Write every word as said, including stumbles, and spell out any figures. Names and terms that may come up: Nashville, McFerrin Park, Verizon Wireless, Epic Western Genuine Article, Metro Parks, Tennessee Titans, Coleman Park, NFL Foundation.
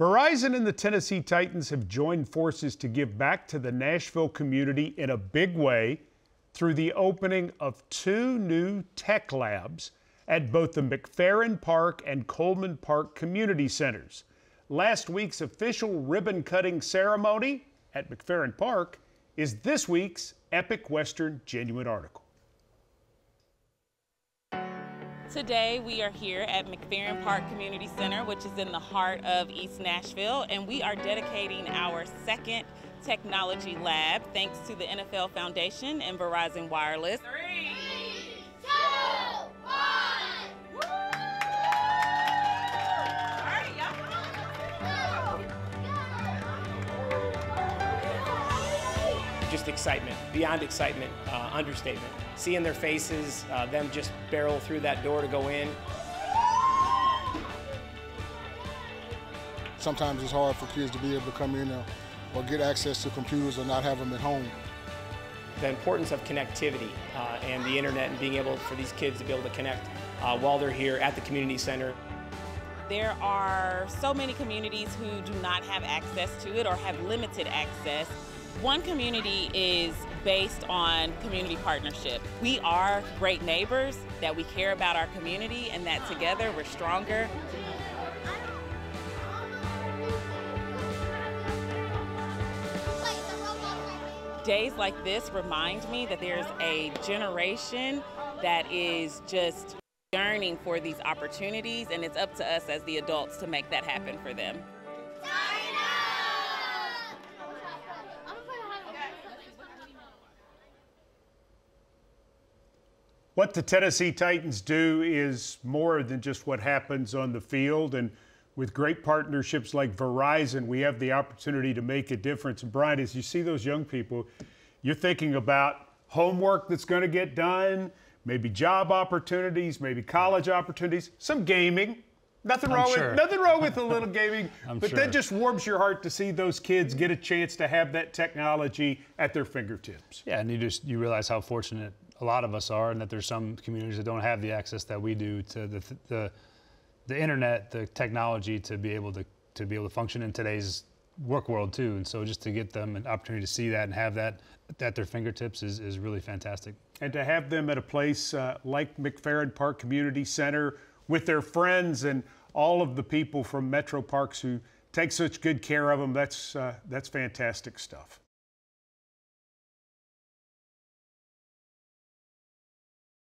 Verizon and the Tennessee Titans have joined forces to give back to the Nashville community in a big way through the opening of two new tech labs at both the McFerrin Park and Coleman Park community centers. Last week's official ribbon-cutting ceremony at McFerrin Park is this week's Epic Western Genuine Article. Today we are here at McFerrin Park Community Center, which is in the heart of East Nashville, and we are dedicating our second technology lab thanks to the N F L Foundation and Verizon Wireless. Three, two, one! Woo! All right, y'all. Just excitement, beyond excitement, uh, understatement. Seeing their faces, uh, them just barrel through that door to go in. Sometimes it's hard for kids to be able to come in or, or get access to computers or not have them at home. The importance of connectivity uh, and the internet and being able for these kids to be able to connect uh, while they're here at the community center. There are so many communities who do not have access to it or have limited access. One community is based on community partnership. We are great neighbors, that we care about our community, and that together we're stronger. Days like this remind me that there's a generation that is just yearning for these opportunities, and it's up to us as the adults to make that happen for them. What the Tennessee Titans do is more than just what happens on the field, and with great partnerships like Verizon, we have the opportunity to make a difference. And Brian, as you see those young people, you're thinking about homework that's going to get done, maybe job opportunities, maybe college opportunities, some gaming. Nothing wrong, sure. with, nothing wrong with a little gaming, but sure. That just warms your heart to see those kids get a chance to have that technology at their fingertips. Yeah, and you just you realize how fortunate a lot of us are, and that there's some communities that don't have the access that we do to the the, the internet, the technology to be able to to be able to function in today's work world too. And so just to get them an opportunity to see that and have that at their fingertips is is really fantastic. And to have them at a place uh, like McFerrin Park Community Center with their friends and all of the people from Metro Parks who take such good care of them, that's uh, that's fantastic stuff.